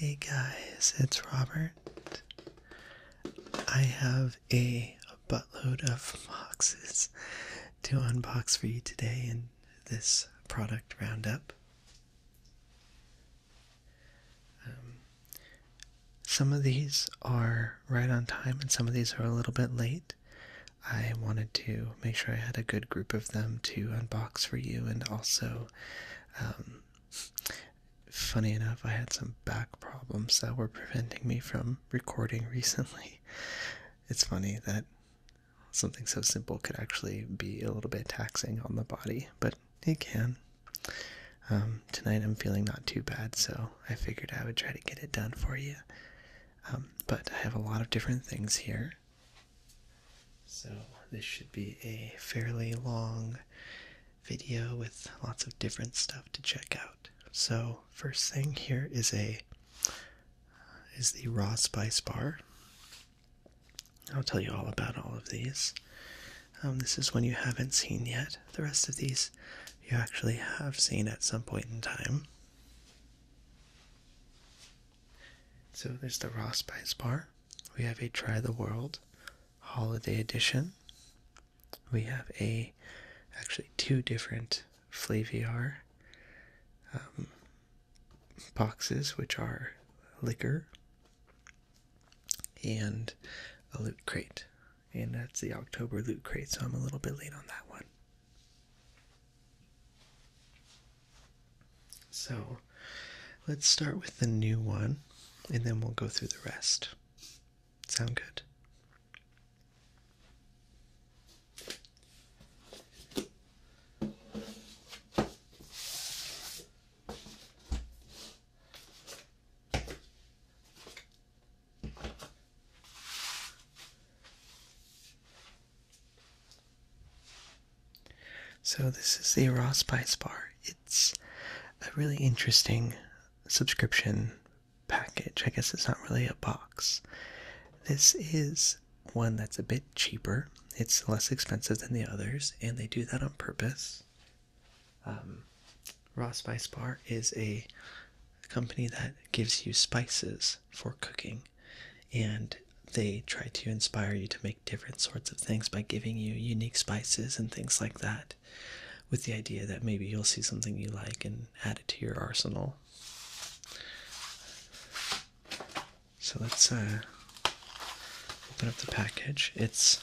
Hey guys, it's Robert. I have a buttload of boxes to unbox for you today in this product roundup. Some of these are right on time and some of these are a little bit late. I wanted to make sure I had a good group of them to unbox for you, and also funny enough, I had some back problems that were preventing me from recording recently. It's funny that something so simple could actually be a little bit taxing on the body, but it can. Tonight I'm feeling not too bad, so I figured I would try to get it done for you. But I have a lot of different things here, so this should be a fairly long video with lots of different stuff to check out. So first thing here is the Raw Spice Bar. I'll tell you all about all of these. This is one you haven't seen yet. The rest of these you actually have seen at some point in time. So there's the Raw Spice Bar. We have a Try the World Holiday Edition. We have actually two different Flaviar boxes, which are liquor and a Loot Crate, and that's the October Loot Crate, so I'm a little bit late on that one. So let's start with the new one and then we'll go through the rest. Sound good? So this is the Raw Spice Bar. It's a really interesting subscription package. I guess it's not really a box. This is one that's a bit cheaper. It's less expensive than the others, and they do that on purpose. Raw Spice Bar is a company that gives you spices for cooking, and they try to inspire you to make different sorts of things by giving you unique spices and things like that, with the idea that maybe you'll see something you like and add it to your arsenal. So let's open up the package. It's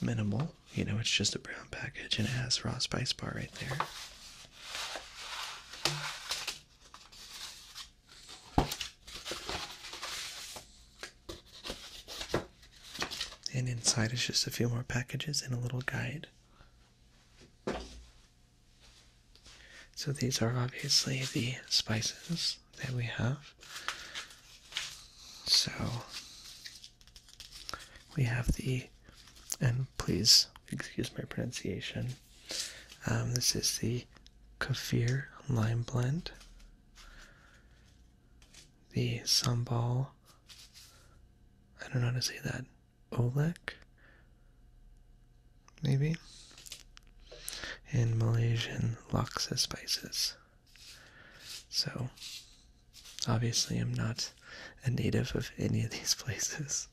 minimal, you know, it's just a brown package and it has Raw Spice Bar right there. And inside is just a few more packages and a little guide. So these are obviously the spices that we have. So we have the, and please excuse my pronunciation, this is the Kaffir Lime Blend, the Sambal, I don't know how to say that, Olek, maybe, and Malaysian laksa spices. So obviously I'm not a native of any of these places.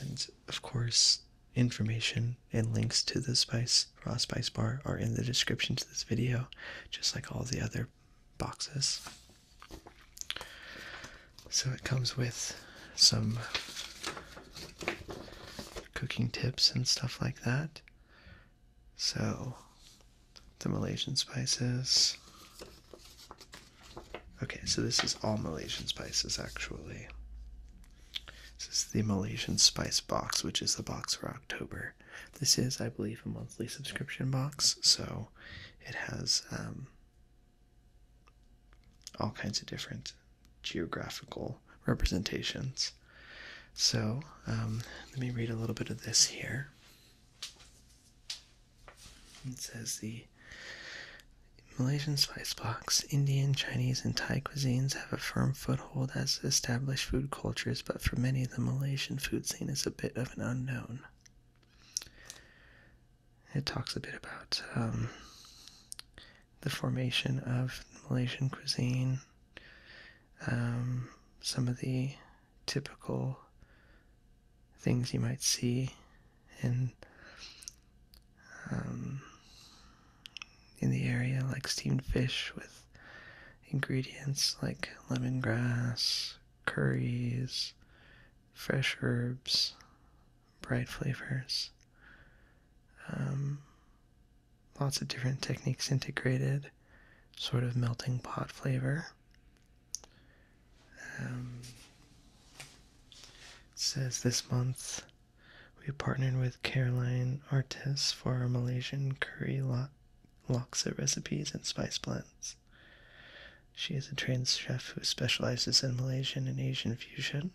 And of course, information and links to the Raw Spice Bar are in the description to this video, just like all the other boxes. So it comes with some cooking tips and stuff like that. So the Malaysian spices. Okay, so this is all Malaysian spices actually. This is the Malaysian Spice Box, which is the box for October. This is, I believe, a monthly subscription box, so it has all kinds of different geographical representations. So let me read a little bit of this here. It says the Malaysian Spice Box, Indian, Chinese, and Thai cuisines have a firm foothold as established food cultures, but for many the Malaysian food scene is a bit of an unknown. It talks a bit about the formation of Malaysian cuisine, some of the typical things you might see in the area, like steamed fish with ingredients like lemongrass, curries, fresh herbs, bright flavors, lots of different techniques integrated, sort of melting pot flavor. It says this month we partnered with Caroline Artis for our Malaysian curry laksa recipes and spice blends. She is a trained chef who specializes in Malaysian and Asian fusion.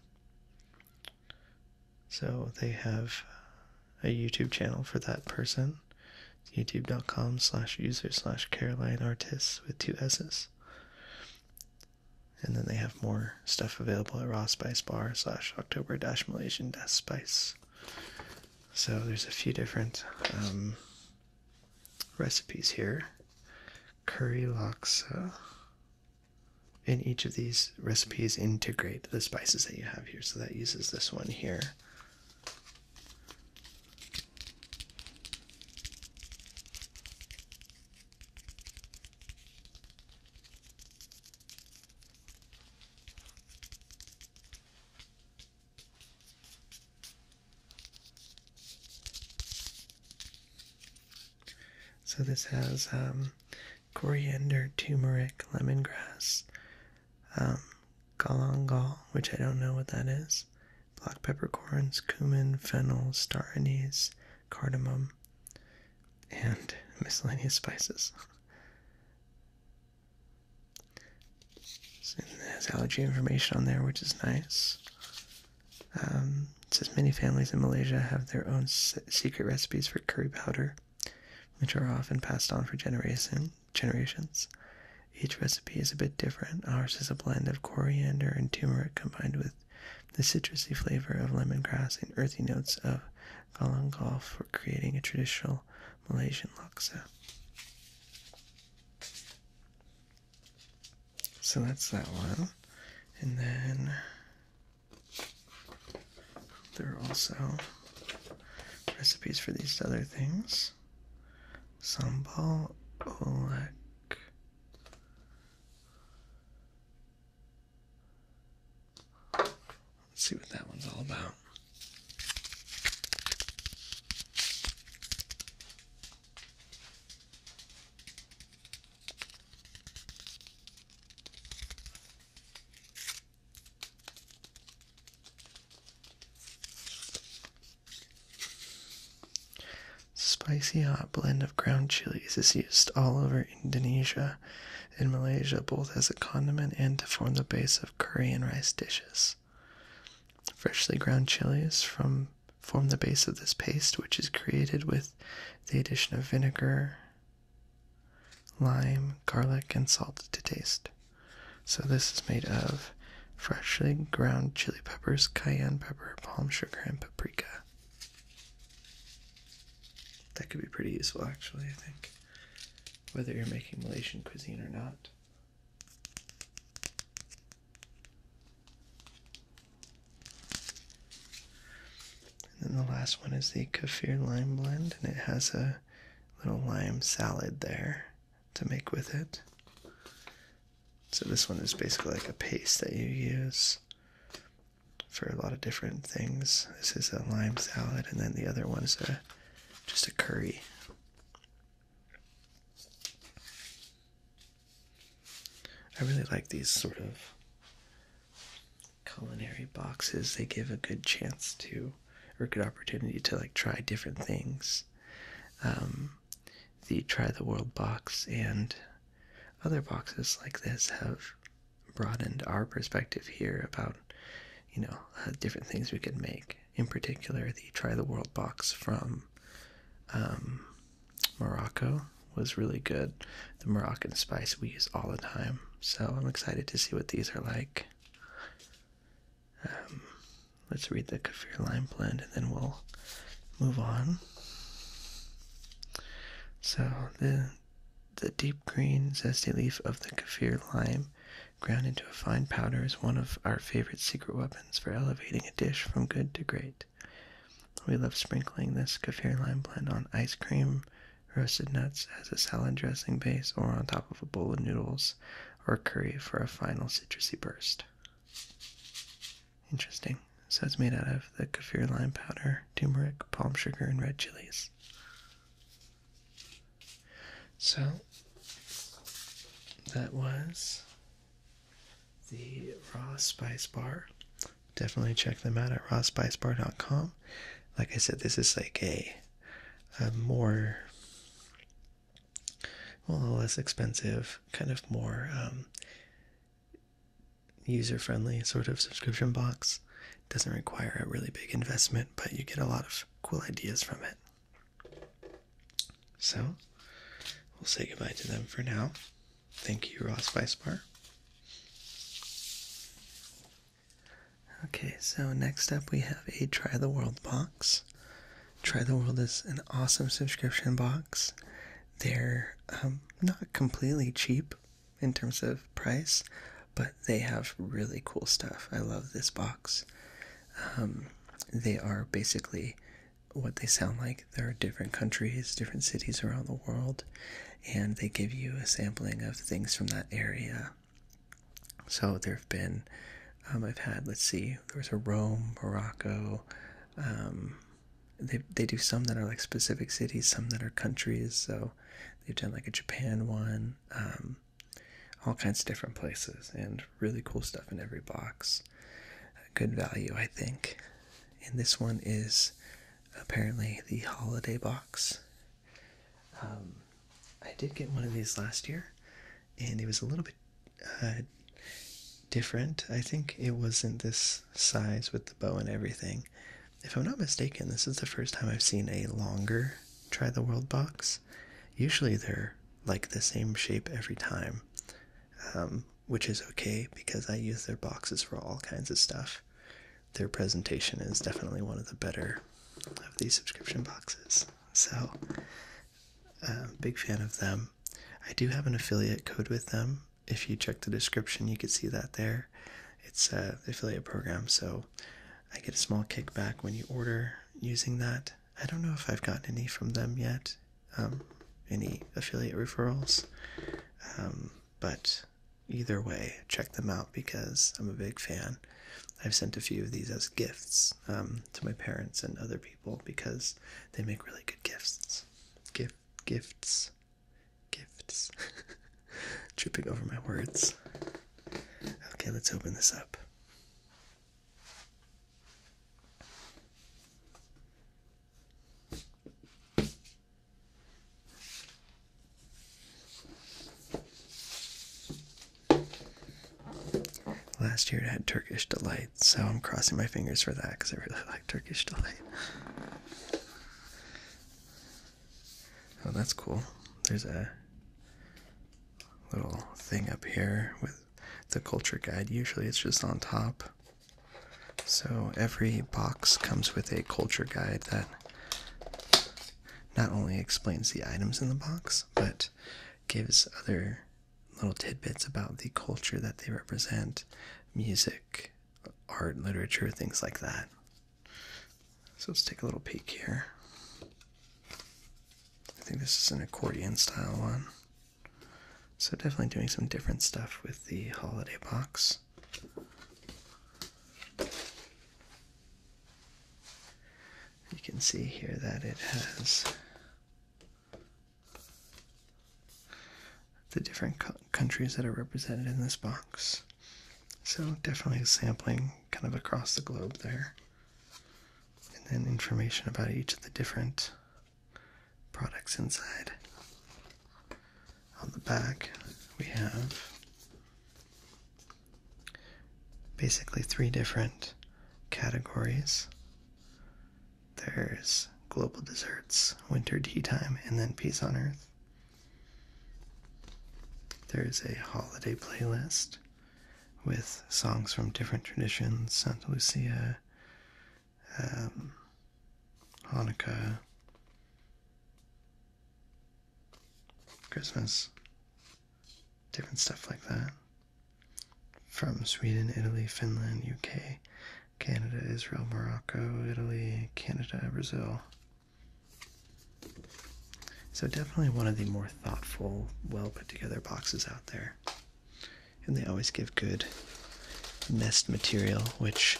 So they have a YouTube channel for that person. youtube.com/user/CarolineArtis with 2 S's. And then they have more stuff available at Raw Spice Bar /October-Malaysian-Spice. So there's a few different recipes here. Curry laksa. And each of these recipes integrate the spices that you have here. So that uses this one here. So this has coriander, turmeric, lemongrass, galangal, which I don't know what that is, black peppercorns, cumin, fennel, star anise, cardamom, and miscellaneous spices. So it has allergy information on there, which is nice. It says many families in Malaysia have their own secret recipes for curry powder, which are often passed on for generations. Each recipe is a bit different. Ours is a blend of coriander and turmeric combined with the citrusy flavor of lemongrass and earthy notes of galangal for creating a traditional Malaysian laksa. So that's that one. And then there are also recipes for these other things. Sambal, olek, let's see what that one's all about. Spicy hot blend of ground chilies is used all over Indonesia and Malaysia, both as a condiment and to form the base of curry and rice dishes. Freshly ground chilies form the base of this paste, which is created with the addition of vinegar, lime, garlic, and salt to taste. So this is made of freshly ground chili peppers, cayenne pepper, palm sugar, and paprika. That could be pretty useful, actually, I think, whether you're making Malaysian cuisine or not. And then the last one is the kaffir lime blend, and it has a little lime salad there to make with it. So this one is basically like a paste that you use for a lot of different things. This is a lime salad, and then the other one is just a curry. I really like these sort of culinary boxes. They give a good chance to, or a good opportunity to, like, try different things. The Try the World box and other boxes like this have broadened our perspective here about, you know, different things we could make. In particular, the Try the World box from Morocco was really good. The Moroccan spice we use all the time, so I'm excited to see what these are like. Let's read the kaffir lime blend and then we'll move on. So the The deep green, zesty leaf of the kaffir lime, ground into a fine powder, is one of our favorite secret weapons for elevating a dish from good to great. We love sprinkling this kaffir lime blend on ice cream, roasted nuts as a salad dressing base, or on top of a bowl of noodles or curry for a final citrusy burst. Interesting. So it's made out of the kaffir lime powder, turmeric, palm sugar, and red chilies. So that was the Raw Spice Bar. Definitely check them out at rawspicebar.com. Like I said, this is like a more, well, a less expensive, kind of more user-friendly sort of subscription box. It doesn't require a really big investment, but you get a lot of cool ideas from it. So we'll say goodbye to them for now. Thank you, Raw Spice Bar. Okay, so next up we have a Try the World box. Try the World is an awesome subscription box. They're not completely cheap in terms of price, but they have really cool stuff. I love this box. They are basically what they sound like. There are different countries, different cities around the world, and they give you a sampling of things from that area. So there have been, I've had, let's see, there was a Rome, Morocco, they do some that are like specific cities, some that are countries, so they've done like a Japan one, all kinds of different places, and really cool stuff in every box. Good value, I think. And this one is apparently the holiday box. I did get one of these last year, and it was a little bit different. I think it wasn't this size with the bow and everything. If I'm not mistaken, this is the first time I've seen a longer Try the World box. Usually they're like the same shape every time, which is okay because I use their boxes for all kinds of stuff. Their presentation is definitely one of the better of these subscription boxes. So, big fan of them. I do have an affiliate code with them. If you check the description, you can see that there. It's an affiliate program, so I get a small kickback when you order using that. I don't know if I've gotten any from them yet, any affiliate referrals, but either way, check them out because I'm a big fan. I've sent a few of these as gifts to my parents and other people because they make really good gifts. Gifts. Tripping over my words. Okay, let's open this up. Last year it had Turkish Delight, so I'm crossing my fingers for that because I really like Turkish Delight. Oh, that's cool. There's a little thing up here with the culture guide. Usually it's just on top. So every box comes with a culture guide that not only explains the items in the box, but gives other little tidbits about the culture that they represent, music, art, literature, things like that. So let's take a little peek here. I think this is an accordion style one. So definitely doing some different stuff with the holiday box. You can see here that it has the different countries that are represented in this box. So definitely sampling kind of across the globe there. And then information about each of the different products inside. On the back we have basically three different categories. There's global desserts, winter tea time, and then peace on earth. There's a holiday playlist with songs from different traditions, Santa Lucia, Hanukkah, Christmas. Different stuff like that. From Sweden, Italy, Finland, UK, Canada, Israel, Morocco, Italy, Canada, Brazil. So definitely one of the more thoughtful, well put together boxes out there. And they always give good nest material, which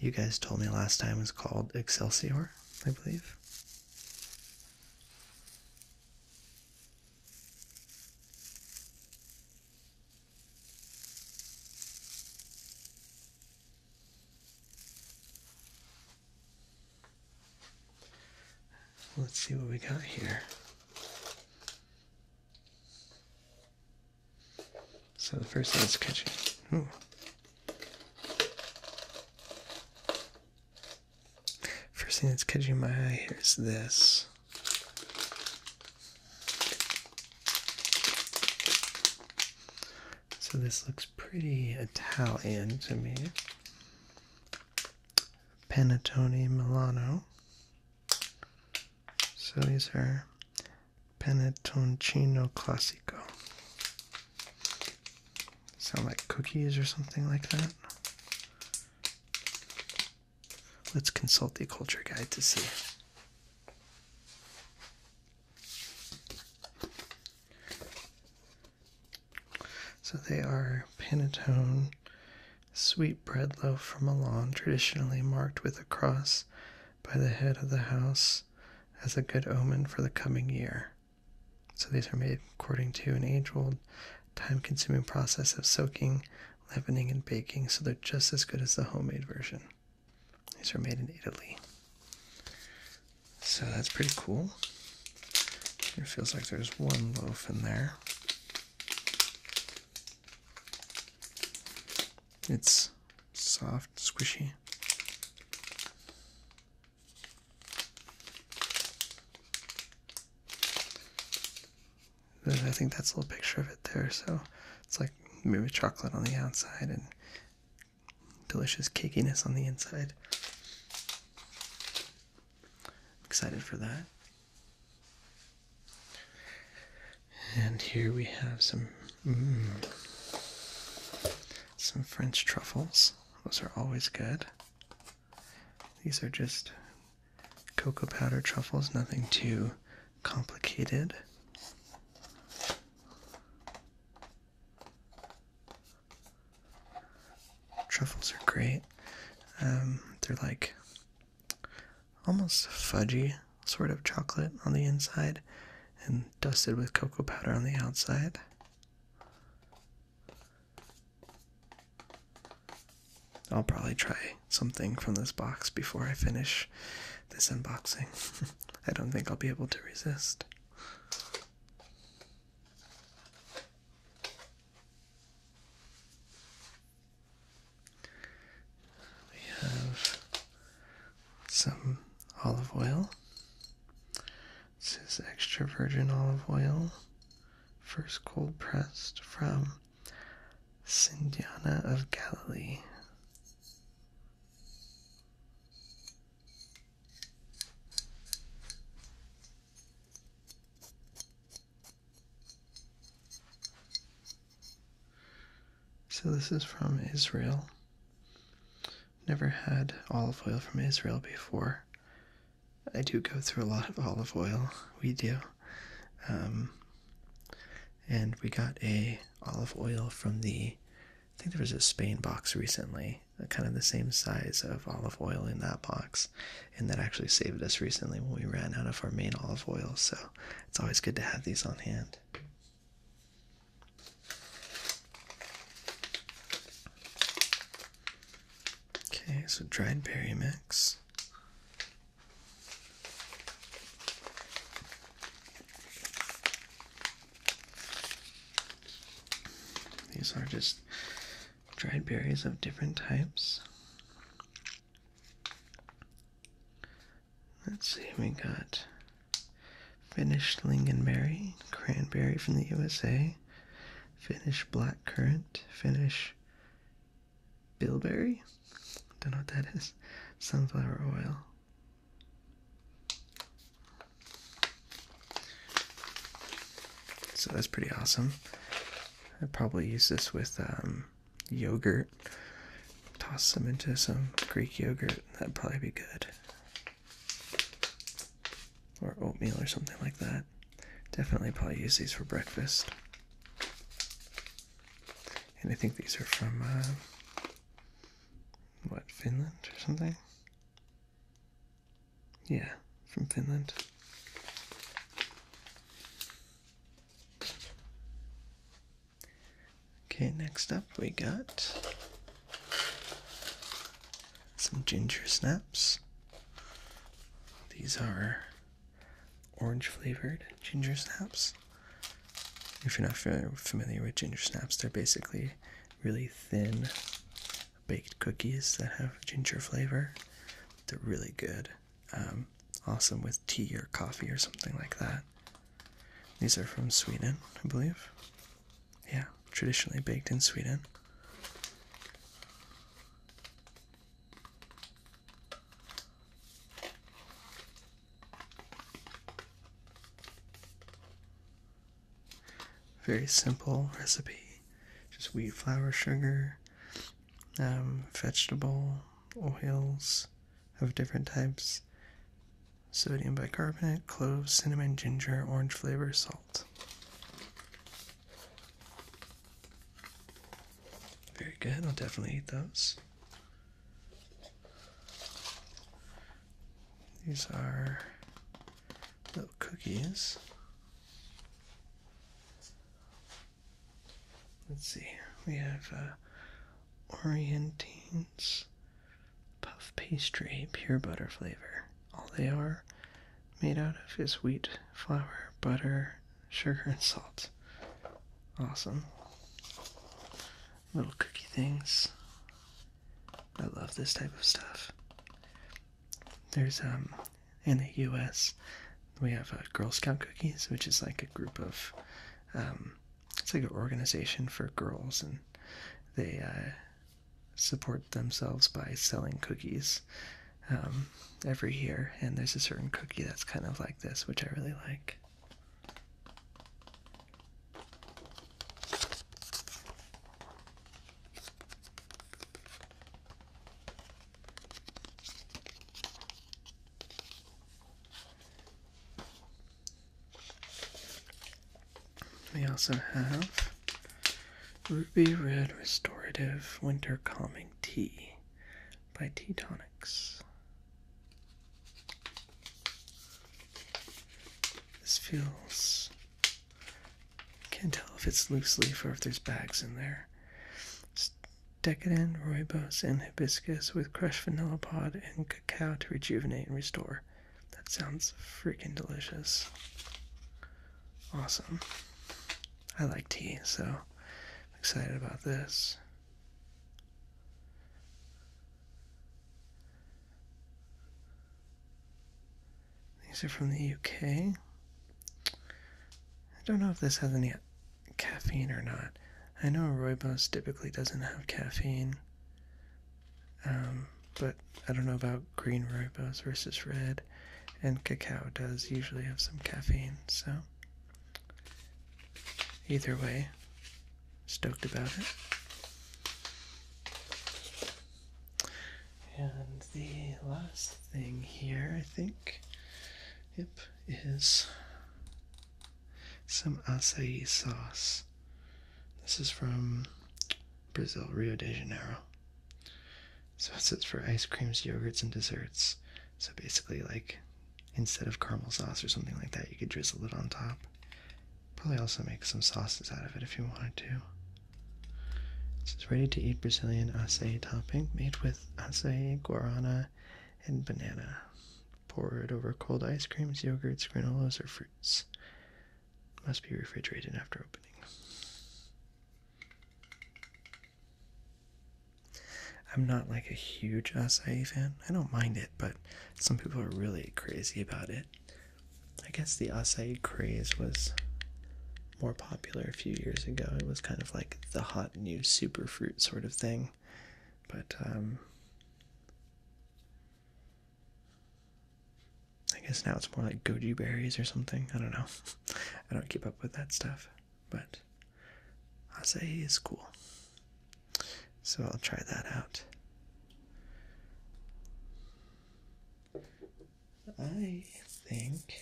you guys told me last time was called Excelsior, I believe. Let's see what we got here. So the first thing is kitchen. Ooh. First thing that's catching my eye here is this. So this looks pretty Italian to me. Panettone Milano. So these are Panettoncino Classico. Sound like cookies or something like that. Let's consult the culture guide to see. So they are panettone sweet bread loaf from Milan, traditionally marked with a cross by the head of the house as a good omen for the coming year. So these are made according to an age-old, time-consuming process of soaking, leavening, and baking, so they're just as good as the homemade version. These are made in Italy. So that's pretty cool. It feels like there's one loaf in there. It's soft, squishy. I think that's a little picture of it there, so it's like maybe chocolate on the outside and delicious cakiness on the inside. I'm excited for that. And here we have some French truffles. Those are always good. These are just cocoa powder truffles, nothing too complicated. Truffles are great. They're like almost fudgy sort of chocolate on the inside and dusted with cocoa powder on the outside. I'll probably try something from this box before I finish this unboxing. I don't think I'll be able to resist. Some olive oil. This is extra virgin olive oil, first cold pressed from Sindyana of Galilee. So this is from Israel. Never had olive oil from Israel before. I do go through a lot of olive oil. We do. And we got a olive oil from the, I think there was a Spain box recently, kind of the same size of olive oil in that box. And that actually saved us recently when we ran out of our main olive oil. So it's always good to have these on hand. Okay, so dried berry mix. These are just dried berries of different types. Let's see, we got Finnish lingonberry, cranberry from the USA, Finnish blackcurrant, Finnish bilberry. Don't know what that is. Sunflower oil. So that's pretty awesome. I'd probably use this with yogurt. Toss some into some Greek yogurt. That'd probably be good. Or oatmeal or something like that. Definitely probably use these for breakfast. And I think these are from, what, Finland or something? Yeah, from Finland. Okay, next up we got some ginger snaps. These are orange flavored ginger snaps. If you're not familiar with ginger snaps, they're basically really thin baked cookies that have ginger flavor. They're really good. Awesome with tea or coffee or something like that. These are from Sweden, I believe. Yeah, traditionally baked in Sweden. Very simple recipe, just wheat flour, sugar, vegetable oils of different types, sodium bicarbonate, cloves, cinnamon, ginger, orange flavor, salt. Very good, I'll definitely eat those. These are little cookies. Let's see, we have Orientines puff pastry, pure butter flavor. All they are made out of is wheat, flour, butter, sugar, and salt. Awesome. Little cookie things. I love this type of stuff. There's, in the US, we have Girl Scout cookies, which is like a group of, it's like an organization for girls, and they support themselves by selling cookies every year, and there's a certain cookie that's kind of like this, which I really like. We also have Ruby Red Restorative Winter Calming Tea by Tea Tonics. This feels, can't tell if it's loose leaf or if there's bags in there. It's decadent rooibos and hibiscus with crushed vanilla pod and cacao to rejuvenate and restore. That sounds freaking delicious. Awesome. I like tea, so I'm excited about this. These are from the UK. I don't know if this has any caffeine or not. I know rooibos typically doesn't have caffeine, but I don't know about green rooibos versus red, and cacao does usually have some caffeine, so... Either way, stoked about it. And the last thing here, I think, yep, is some acai sauce. This is from Brazil, Rio de Janeiro. So it's for ice creams, yogurts, and desserts. So basically, like, instead of caramel sauce or something like that, you could drizzle it on top. Probably also make some sauces out of it if you wanted to. This is ready to eat Brazilian acai topping made with acai, guarana, and banana. Pour it over cold ice creams, yogurts, granolas, or fruits. Must be refrigerated after opening. I'm not like a huge acai fan. I don't mind it, but some people are really crazy about it. I guess the acai craze was more popular a few years ago. It was kind of like the hot new superfruit sort of thing, but I guess now it's more like goji berries or something. I don't know. I don't keep up with that stuff, but acai is cool. So I'll try that out. I think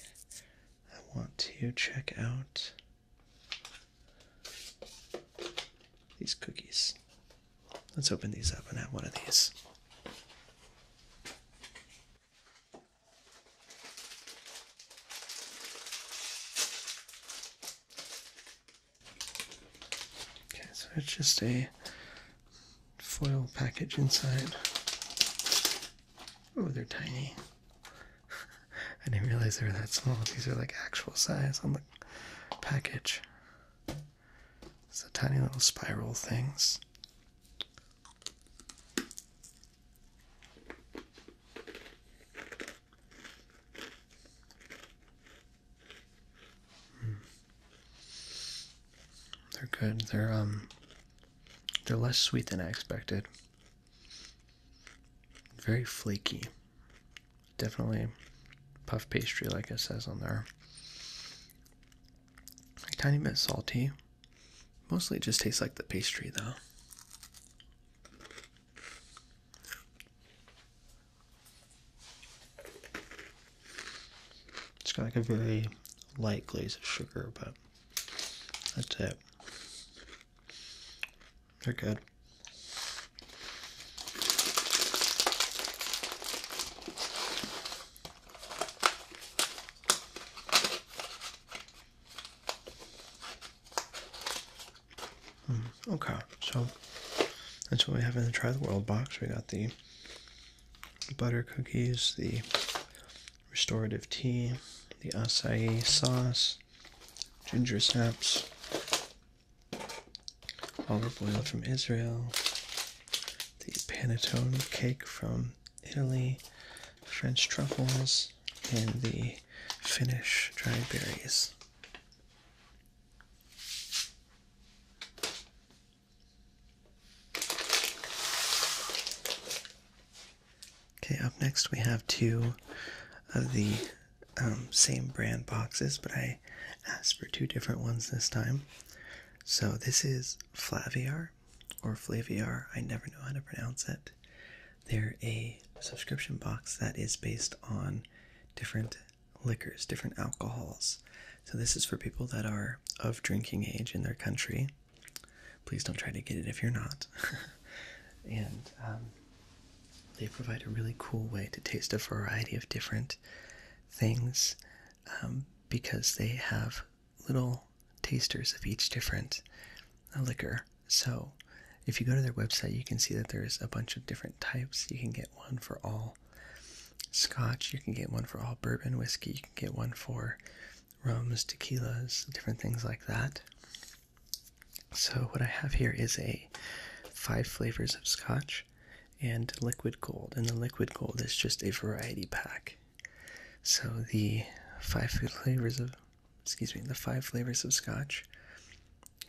I want to check out these cookies. Let's open these up and have one of these. Okay, so it's just a foil package inside. Oh, they're tiny. I didn't realize they were that small. These are like actual size on the package. It's the tiny little spiral things. They're good. They're less sweet than I expected. Very flaky. Definitely puff pastry, like it says on there. A tiny bit salty. Mostly it just tastes like the pastry, though. It's got like a very light glaze of sugar, but that's it. They're good. Okay, so that's what we have in the Try the World box. We got the butter cookies, the restorative tea, the acai sauce, ginger snaps, olive oil from Israel, the panettone cake from Italy, French truffles, and the Finnish dried berries. Up next we have two of the same brand boxes, but I asked for two different ones this time. So this is Flaviar, or Flaviar, I never know how to pronounce it. They're a subscription box that is based on different liquors, different alcohols. So this is for people that are of drinking age in their country. Please don't try to get it if you're not. And they provide a really cool way to taste a variety of different things because they have little tasters of each different liquor. So if you go to their website, you can see that there's a bunch of different types. You can get one for all scotch, you can get one for all bourbon whiskey, you can get one for rums, tequilas, different things like that. So what I have here is a 5 flavors of scotch and liquid gold, and the liquid gold is just a variety pack. So the 5 flavors of scotch.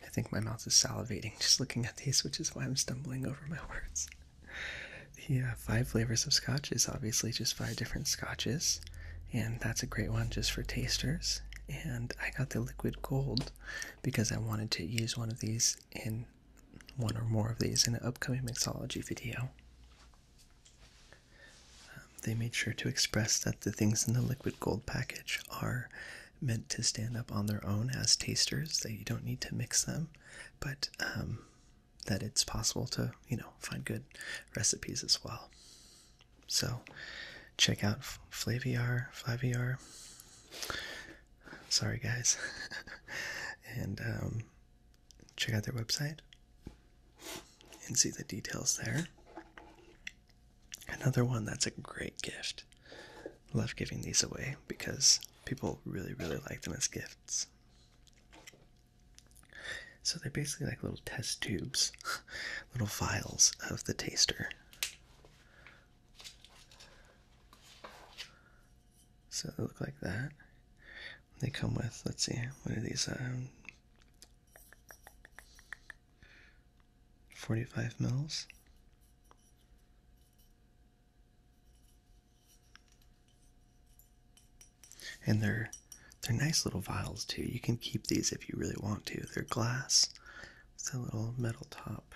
I think my mouth is salivating just looking at these, which is why I'm stumbling over my words. The 5 flavors of scotch is obviously just 5 different scotches, and that's a great one just for tasters. And I got the liquid gold because I wanted to use one of these in one or more of these in an upcoming mixology video. They made sure to express that the things in the liquid gold package are meant to stand up on their own as tasters, that you don't need to mix them, but that it's possible to, you know, find good recipes as well. So check out Flaviar. Sorry guys. And check out their website and see the details there. Another one that's a great gift. Love giving these away because people really, really like them as gifts. So they're basically like little test tubes, little vials of the taster. So they look like that. They come with, let's see, what are these? 45 mils. And they're nice little vials too. You can keep these if you really want to. They're glass with a little metal top.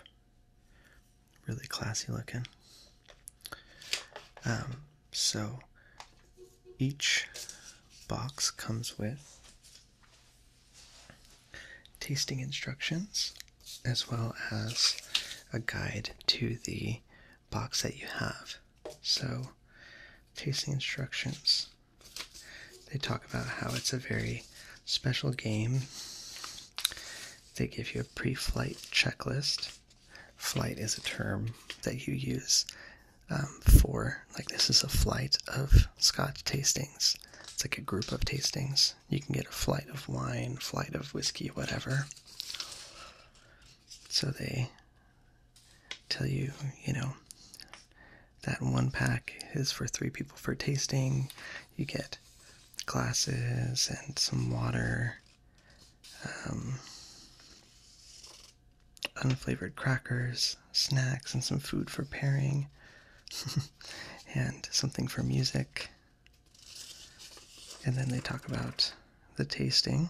Really classy looking. So each box comes with tasting instructions as well as a guide to the box that you have. So tasting instructions, they talk about how it's a very special game. They give you a pre-flight checklist. Flight is a term that you use for, like, this is a flight of scotch tastings. It's like a group of tastings. You can get a flight of wine, flight of whiskey, whatever. So they tell you, you know, that one pack is for 3 people for tasting. You get glasses and some water, unflavored crackers, snacks, and some food for pairing, and something for music. And then they talk about the tasting,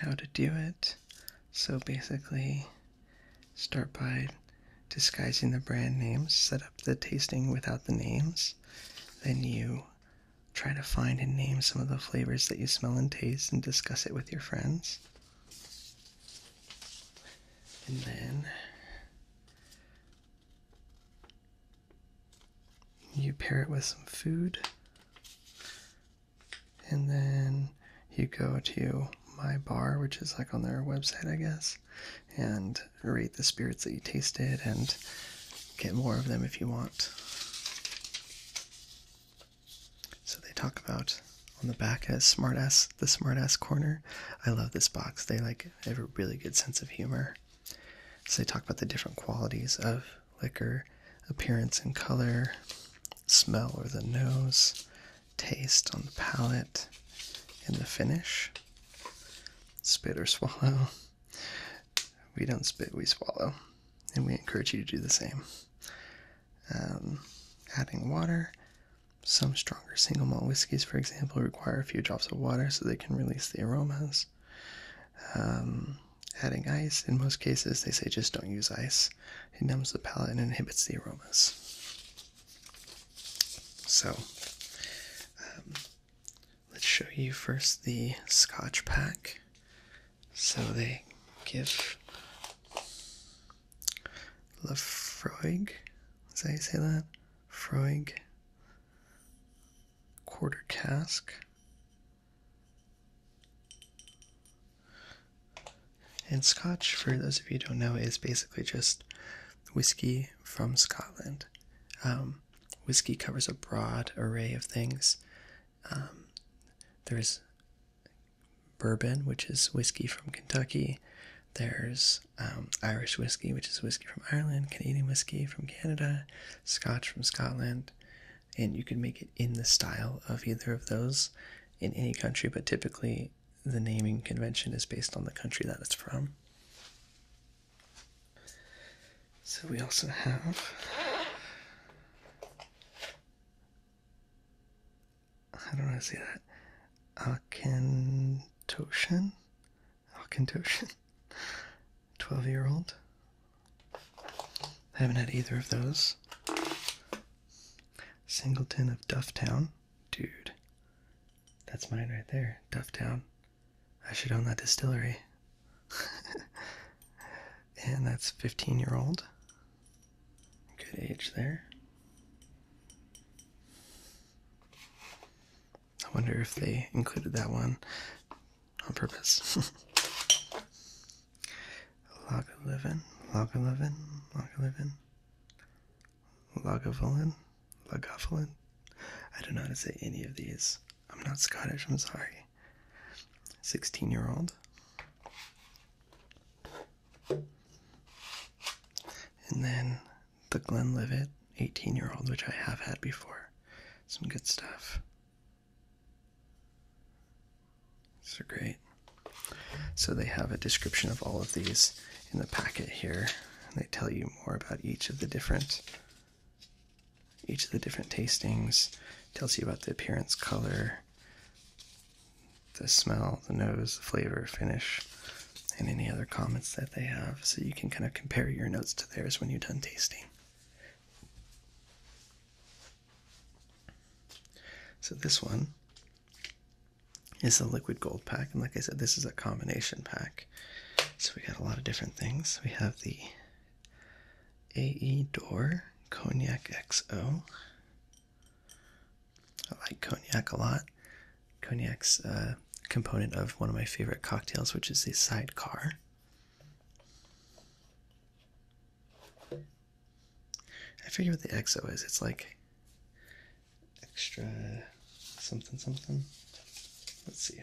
how to do it. So basically, start by disguising the brand names, set up the tasting without the names, then you try to find and name some of the flavors that you smell and taste and discuss it with your friends. And then you pair it with some food, and then you go to My Bar, which is like on their website, I guess, and rate the spirits that you tasted and get more of them if you want. So they talk about on the back as the smart ass corner. I love this box. They have a really good sense of humor. So they talk about the different qualities of liquor, appearance and color, smell or the nose, taste on the palate, and the finish. Spit or swallow. We don't spit, we swallow. And we encourage you to do the same. Adding water. Some stronger single malt whiskeys, for example, require a few drops of water so they can release the aromas. Adding ice. In most cases, they say just don't use ice. It numbs the palate and inhibits the aromas. So, let's show you first the Scotch pack. So they give Laphroaig, is that how you say that? Froig quarter cask. And Scotch, for those of you who don't know, is basically just whiskey from Scotland. Whiskey covers a broad array of things. There's bourbon, which is whiskey from Kentucky. There's Irish whiskey, which is whiskey from Ireland, Canadian whiskey from Canada, Scotch from Scotland, and you can make it in the style of either of those in any country, but typically the naming convention is based on the country that it's from. So we also have, I don't know how to say that, Alcantoshan, 12-year-old. I haven't had either of those. Singleton of Dufftown, dude, that's mine right there, Dufftown. I should own that distillery. And that's 15-year-old, good age there. I wonder if they included that one on purpose. Lagavulin. I don't know how to say any of these. I'm not Scottish, I'm sorry. 16-year-old. And then the Glenlivet, 18-year-old, which I have had before. Some good stuff. These are great. So they have a description of all of these in the packet here, and they tell you more about each of the different each of the different tastings. Tells you about the appearance, color, the smell, the nose, the flavor, finish, and any other comments that they have, so you can kind of compare your notes to theirs when you're done tasting. So this one is the liquid gold pack, and like I said, this is a combination pack, so we got a lot of different things. We have the A.E. Dor Cognac XO. I like cognac a lot. Cognac's a component of one of my favorite cocktails, which is the sidecar. I forget what the XO is. It's like extra something something. Let's see.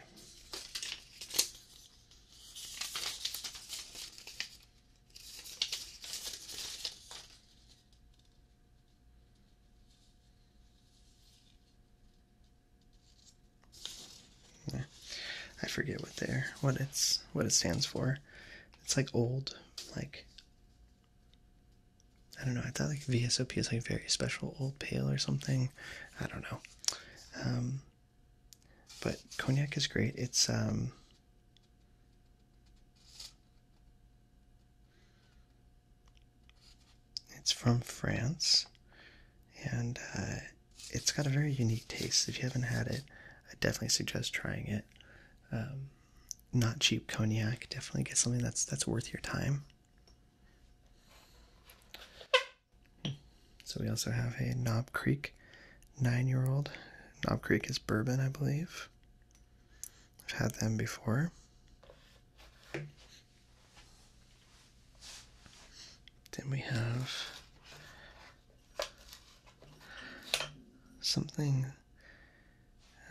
Forget what it stands for. It's like old, like, I don't know, I thought like VSOP is like very special old pale or something, I don't know. But cognac is great. It's it's from France, and it's got a very unique taste. If you haven't had it, I definitely suggest trying it. Not cheap cognac. Definitely get something that's worth your time. So we also have a Knob Creek 9-year-old. Knob Creek is bourbon, I believe. I've had them before. Then we have something,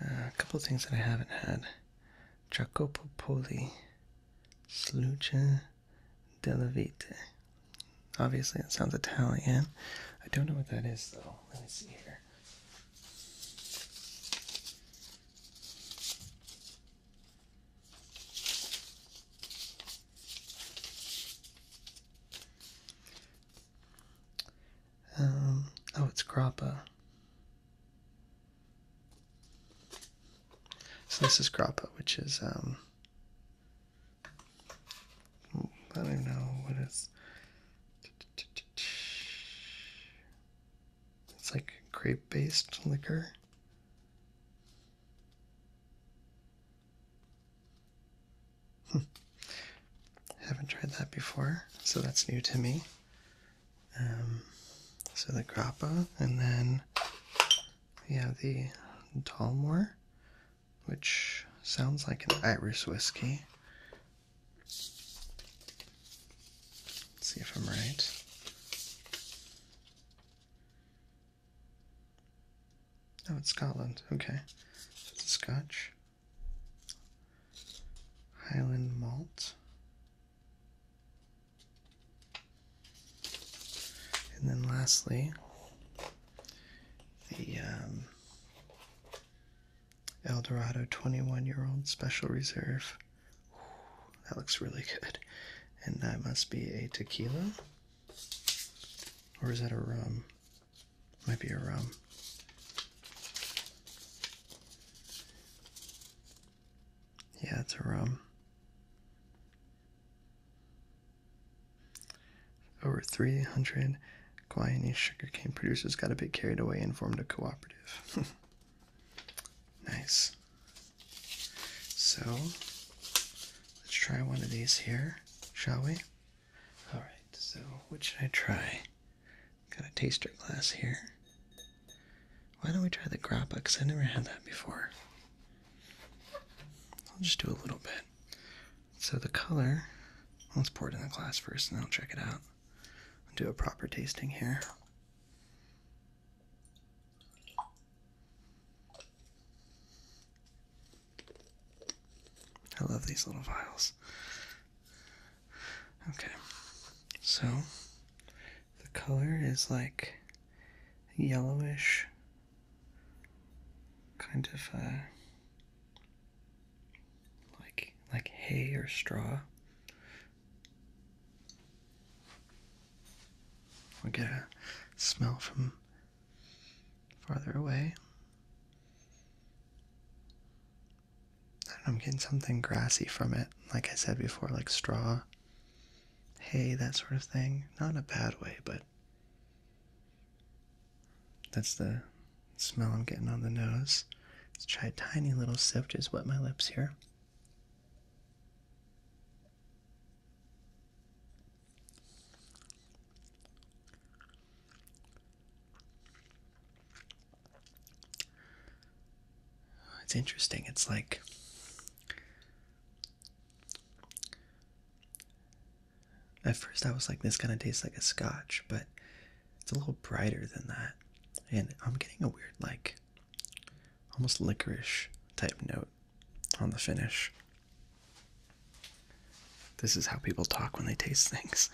a couple of things that I haven't had. Jacopo Poli, Sluce della vita. Obviously, it sounds Italian. I don't know what that is, though. Let me see here. Oh, it's grappa. So this is grappa, which is, I don't know what it's. It's like grape-based liquor. Haven't tried that before, so that's new to me. So the grappa, and then we have the Talmore, which sounds like an Irish whiskey. Let's see if I'm right. Oh, it's Scotland. Okay. It's Scotch. Highland malt. And then lastly, the El Dorado 21-year-old Special Reserve. Ooh, that looks really good. And that must be a tequila? Or is that a rum? Might be a rum. Yeah, it's a rum. Over 300 Guyanese sugarcane producers got a bit carried away and formed a cooperative. Nice. So, let's try one of these here, shall we? Alright, so what should I try? Got a taster glass here. Why don't we try the grappa, because I've never had that before. I'll just do a little bit. So the color, let's pour it in the glass first and then I'll check it out. I'll do a proper tasting here. I love these little vials. Okay, so the color is like yellowish, kind of like hay or straw. We'll get a smell from farther away. I don't know, I'm getting something grassy from it, like I said before, like straw, hay, that sort of thing. Not in a bad way, but that's the smell I'm getting on the nose. Let's try a tiny little sip, just wet my lips here. It's interesting, it's like at first I was like, this kind of tastes like a scotch, but it's a little brighter than that, and I'm getting a weird, like, almost licorice type note on the finish. This is how people talk when they taste things.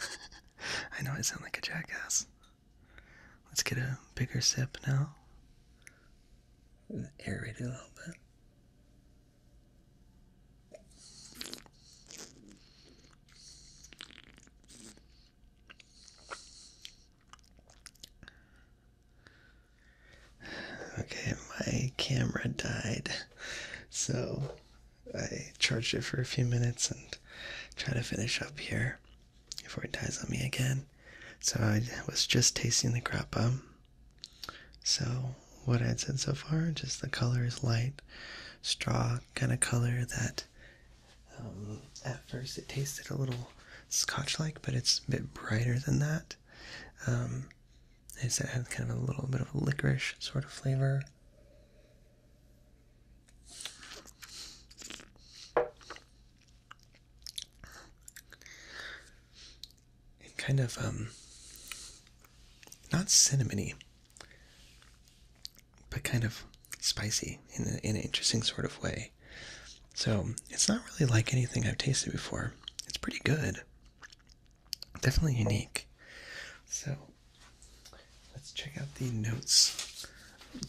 I know I sound like a jackass. Let's get a bigger sip now, aerate it a little bit. Okay, my camera died, so I charged it for a few minutes and try to finish up here before it dies on me again. So I was just tasting the grappa. So what I'd said so far, just the color is light, straw kind of color that at first it tasted a little scotch-like, but it's a bit brighter than that. I said it had kind of a little bit of a licorice sort of flavor. It kind of, not cinnamony, but kind of spicy in an interesting sort of way. So it's not really like anything I've tasted before. It's pretty good. Definitely unique. So let's check out the notes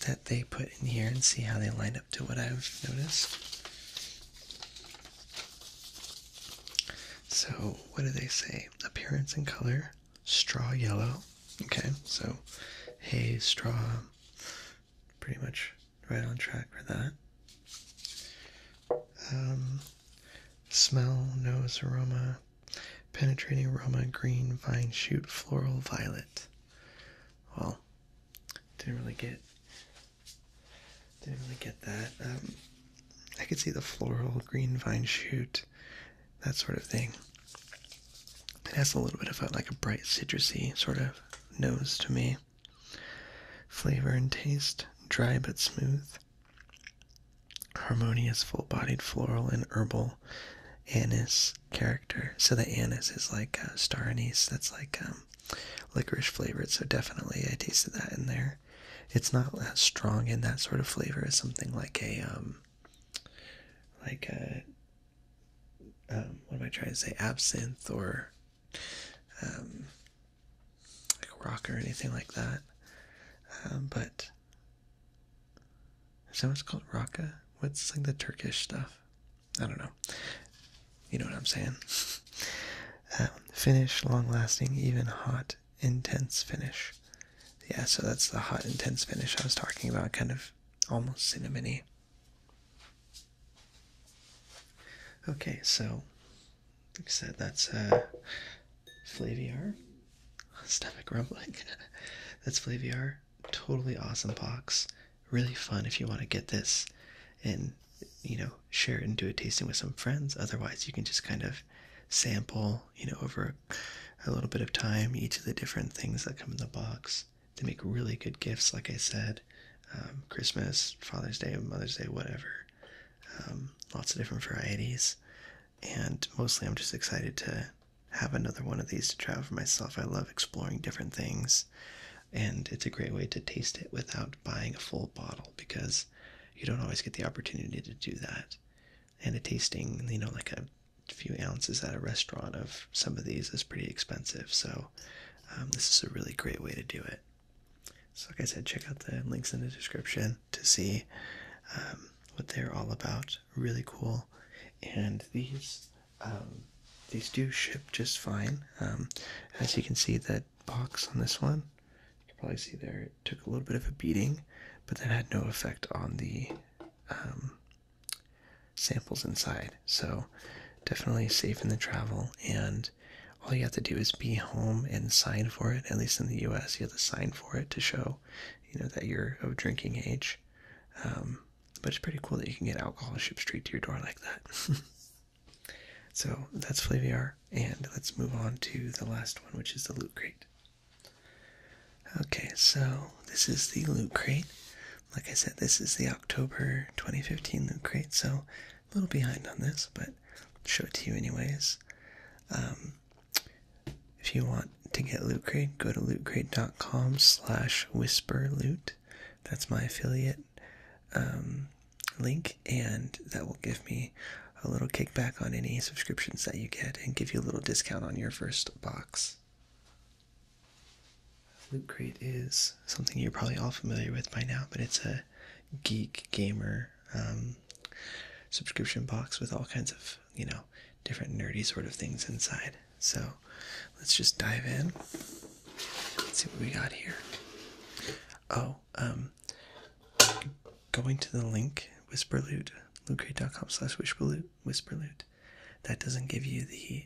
that they put in here and see how they line up to what I've noticed. So, what do they say? Appearance and color, straw yellow. Okay, so hay, straw, pretty much right on track for that. Smell, nose, aroma, penetrating aroma, green, vine shoot, floral, violet. Well, didn't really get that. I could see the floral, green vine shoot, that sort of thing. It has a little bit of a, like a bright citrusy sort of nose to me. Flavor and taste, dry but smooth. Harmonious, full-bodied, floral and herbal. Anise character. So the anise is like star anise. That's like licorice flavored, so definitely I tasted that in there. It's not as strong in that sort of flavor as something like a what am I trying to say, absinthe or like a rock or anything like that. But is that what's called, raka? What's like the Turkish stuff? I don't know, you know what I'm saying. Finish, long-lasting, even hot, intense finish. Yeah, so that's the hot, intense finish I was talking about, kind of almost cinnamony. Okay, so, like I said, that's Flaviar. Stomach rumbling. That's Flaviar. Totally awesome box. Really fun if you want to get this and, you know, share it and do a tasting with some friends. Otherwise, you can just kind of sample, you know, over a little bit of time, each of the different things that come in the box. They make really good gifts, like I said. Christmas, Father's Day, Mother's Day, whatever. Lots of different varieties. And mostly I'm just excited to have another one of these to try out for myself. I love exploring different things. And it's a great way to taste it without buying a full bottle, because you don't always get the opportunity to do that. And a tasting, you know, like a few ounces at a restaurant of some of these is pretty expensive, so this is a really great way to do it. So like I said, check out the links in the description to see what they're all about. Really cool. And these do ship just fine. As you can see, that box on this one, you can probably see there, it took a little bit of a beating, but that had no effect on the samples inside. So definitely safe in the travel, and all you have to do is be home and sign for it. At least in the U.S., you have to sign for it to show, you know, that you're of drinking age. But it's pretty cool that you can get alcohol shipped straight to your door like that. So that's Flaviar, and let's move on to the last one, which is the Loot Crate. Okay, so this is the Loot Crate. Like I said, this is the October 2015 Loot Crate, so I'm a little behind on this, but I'll show it to you anyways. If you want to get Loot Crate, go to lootcrate.com/whisperloot. That's my affiliate link, and that will give me a little kickback on any subscriptions that you get and give you a little discount on your first box. Loot Crate is something you're probably all familiar with by now, but it's a geek gamer subscription box with all kinds of, you know, different nerdy sort of things inside. So let's just dive in. Let's see what we got here. Oh, going to the link, Whisperloot, lootcrate.com/whisperloot, that doesn't give you the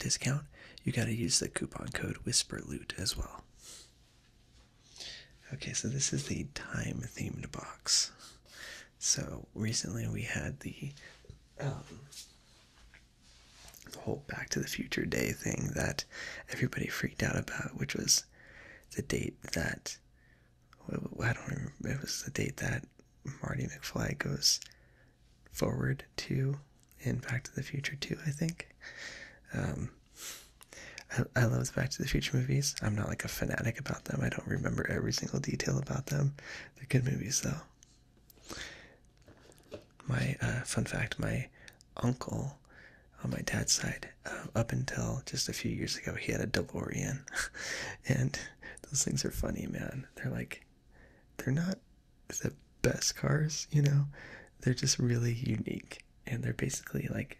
discount. You got to use the coupon code whisperloot as well. Okay, so this is the time themed box. So recently we had the whole Back to the Future Day thing that everybody freaked out about, which was the date that, well, I don't remember, it was the date that Marty McFly goes forward to in Back to the Future 2, I think. I love the Back to the Future movies. I'm not like a fanatic about them. I don't remember every single detail about them. They're good movies, though. My, fun fact, my uncle on my dad's side, up until just a few years ago, he had a DeLorean, and those things are funny, man. They're like, they're not the best cars, you know, they're just really unique, and they're basically like,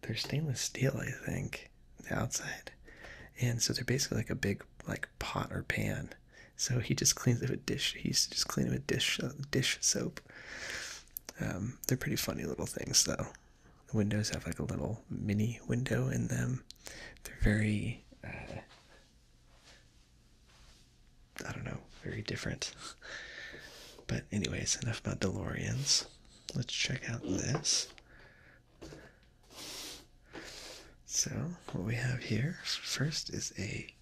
they're stainless steel, I think, the outside, and so they're basically like a big, like, pot or pan, so he just cleans it with dish, he used to just clean it with dish soap. They're pretty funny little things, though. Windows have like a little mini window in them. They're very, I don't know, very different. But anyways, enough about DeLoreans. Let's check out this. So what we have here first is a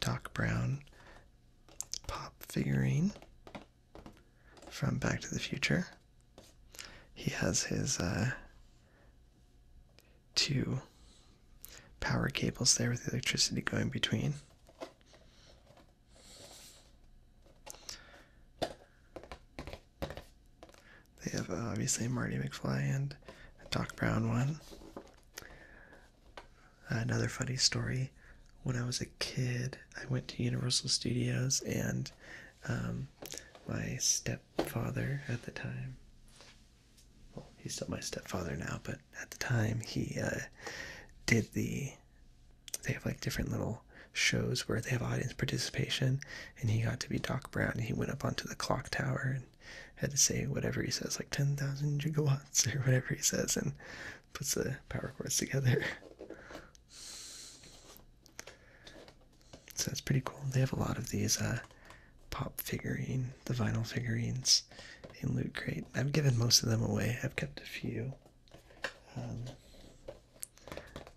Doc Brown pop figurine from Back to the Future. He has his two power cables there with electricity going between. They have obviously Marty McFly and a Doc Brown one. Another funny story. When I was a kid, I went to Universal Studios, and my stepfather at the time, he's still my stepfather now, but at the time he did they have like different little shows where they have audience participation, and he got to be Doc Brown, and he went up onto the clock tower and had to say whatever he says, like 10,000 gigawatts or whatever he says, and puts the power cords together. So it's pretty cool. They have a lot of these pop figurine, the vinyl figurines in Loot Crate. I've given most of them away. I've kept a few,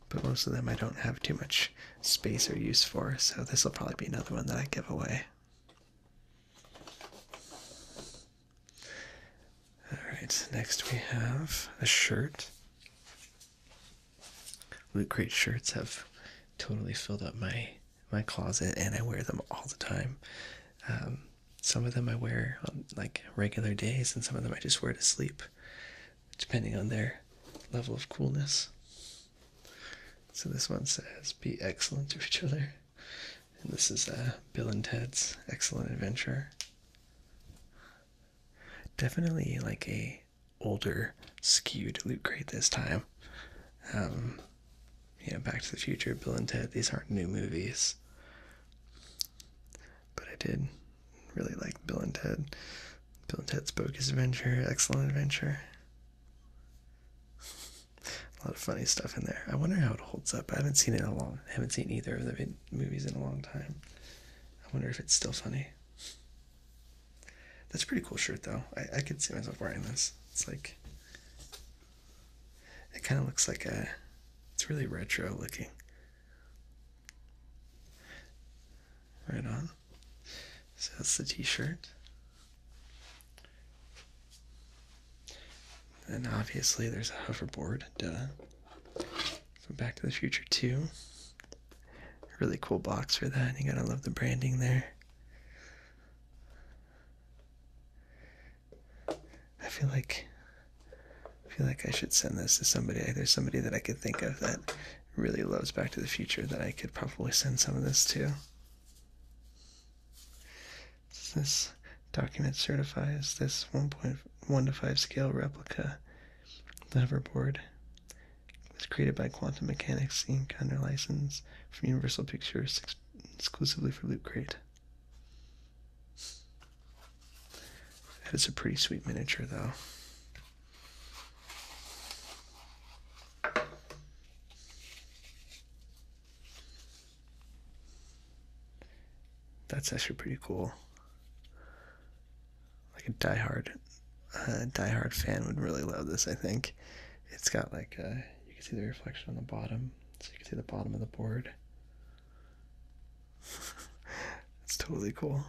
but most of them I don't have too much space or use for, so this will probably be another one that I give away. Alright, next we have a shirt. Loot Crate shirts have totally filled up my closet, and I wear them all the time. Some of them I wear on like regular days, and some of them I just wear to sleep, depending on their level of coolness. So this one says, "Be excellent to each other," and this is Bill and Ted's Excellent Adventure. Definitely like a older, skewed Loot Crate this time. You know, Back to the Future, Bill and Ted. These aren't new movies. did. Really liked Bill and Ted. Bill and Ted's Bogus Adventure, Excellent Adventure. A lot of funny stuff in there. I wonder how it holds up. I haven't seen it in a long. I haven't seen either of the movies in a long time. I wonder if it's still funny. That's a pretty cool shirt, though. I could see myself wearing this. It's like, it kind of looks like a, it's really retro looking. Right on. So that's the t-shirt. And obviously there's a hoverboard, duh. From Back to the Future 2. Really cool box for that, and you gotta love the branding there. I feel like I should send this to somebody. There's somebody that I could think of that really loves Back to the Future that I could probably send some of this to. Does this document certifies this 1.1 to 5 scale replica hoverboard? It was created by Quantum Mechanics Inc. under license from Universal Pictures exclusively for Loot Crate. It's a pretty sweet miniature, though. That's actually pretty cool. Like a die-hard fan would really love this, I think. It's got like a, you can see the reflection on the bottom, so you can see the bottom of the board. That's totally cool.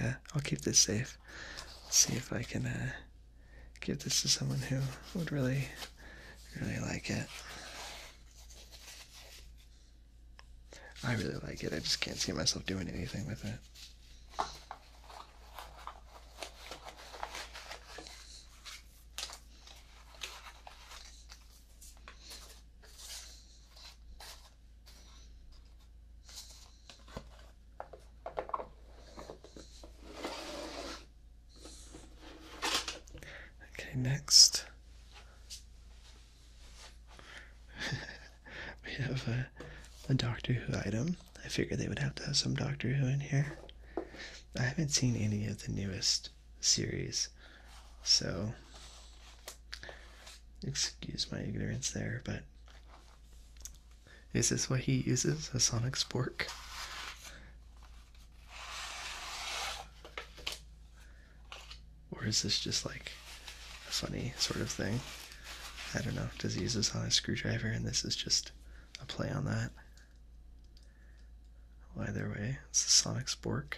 Yeah, I'll keep this safe. Let's see if I can give this to someone who would really, really like it. I really like it. I just can't see myself doing anything with it. Next, we have a Doctor Who item. I figured they would have to have some Doctor Who in here. I haven't seen any of the newest series, so excuse my ignorance there, but is this what he uses? A sonic spork? Or is this just like funny sort of thing? I don't know. Does he use this on a screwdriver and this is just a play on that? Well, either way, it's a sonic spork.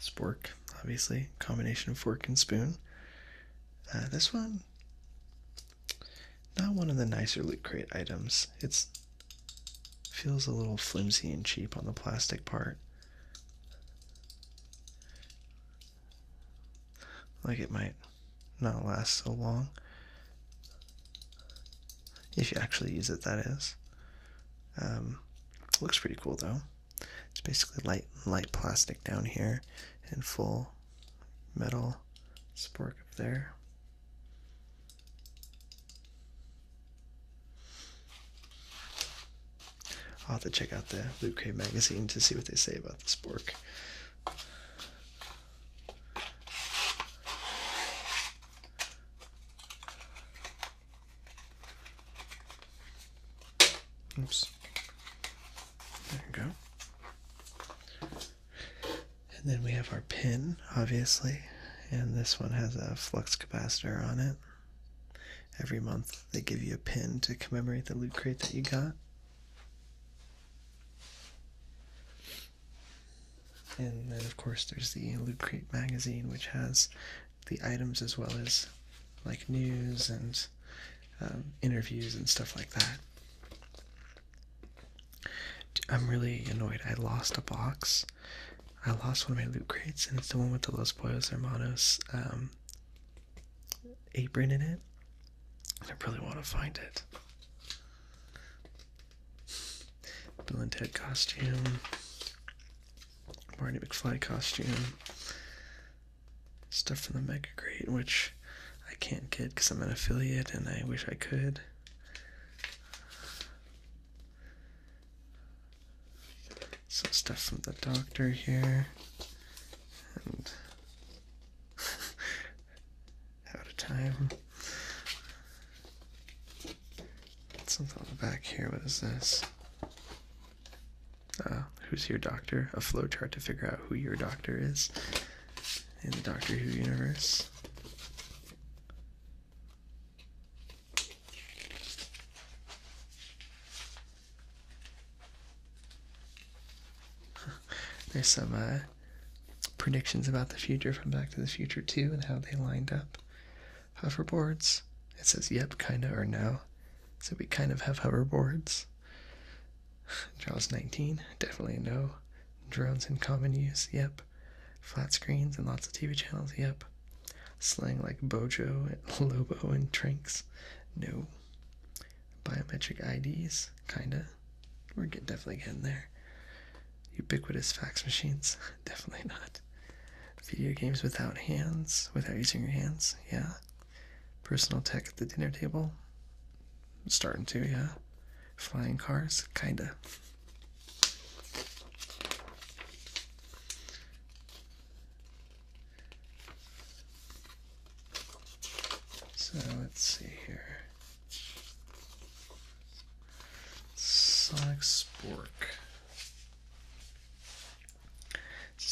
Spork, obviously. Combination of fork and spoon. This one, not one of the nicer Loot Crate items. It feels a little flimsy and cheap on the plastic part. Like it might not last so long. If you actually use it, that is. Looks pretty cool, though. It's basically light plastic down here and full metal spork up there. I'll have to check out the Loot Crate magazine to see what they say about the spork. Oops. There we go. And then we have our pin, obviously, and this one has a flux capacitor on it. Every month they give you a pin to commemorate the Loot Crate that you got. And then of course there's the Loot Crate magazine, which has the items as well as like news and interviews and stuff like that. I'm really annoyed. I lost a box. I lost one of my Loot Crates, and it's the one with the Los Pollos Hermanos apron in it. And I really want to find it. Bill and Ted costume. Marty McFly costume. Stuff from the Mega Crate, which I can't get because I'm an affiliate and I wish I could. Some stuff from the doctor here, and out of time. Something on the back here, what is this? Who's your doctor? A flow chart to figure out who your doctor is in the Doctor Who universe. There's some predictions about the future from Back to the Future 2 and how they lined up. Hoverboards. It says yep, kinda, or no. So we kind of have hoverboards. Jaws 19, definitely no. Drones in common use, yep. Flat screens and lots of TV channels, yep. Slang like Bojo and Lobo and Trinx, no. Biometric IDs, kinda. We're definitely getting there. Ubiquitous fax machines, definitely not. Video games without hands, without using your hands, yeah. Personal tech at the dinner table, starting to, yeah. Flying cars, kinda. So let's see here. Sonic Spork.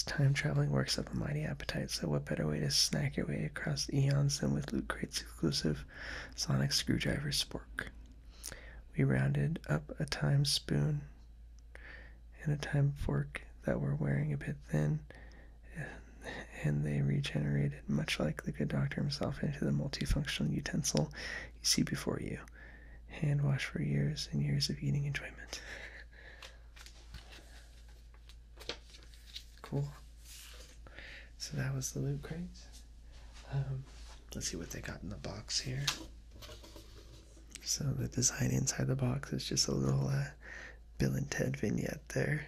Time traveling works up a mighty appetite, so what better way to snack your way across eons than with Loot Crate's exclusive Sonic Screwdriver Spork. We rounded up a time spoon and a time fork that were wearing a bit thin, and they regenerated, much like the good doctor himself, into the multifunctional utensil you see before you. Hand washed for years and years of eating enjoyment. Cool. So that was the Loot Crate. Let's see what they got in the box here. So the design inside the box is just a little Bill and Ted vignette there.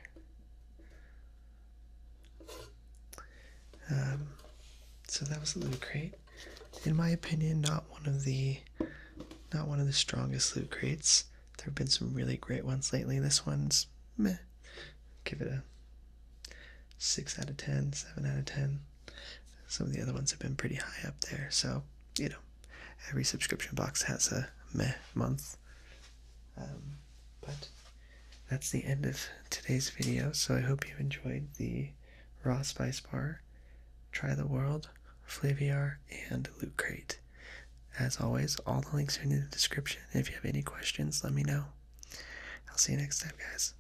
So that was the Loot Crate. In my opinion, not one of the strongest Loot Crates. There have been some really great ones lately. This one's meh. Give it a 6 out of 10, 7 out of 10. Some of the other ones have been pretty high up there. So, you know, every subscription box has a meh month. But that's the end of today's video. So I hope you enjoyed the Raw Spice Bar, Try the World, Flaviar, and Loot Crate. As always, all the links are in the description. If you have any questions, let me know. I'll see you next time, guys.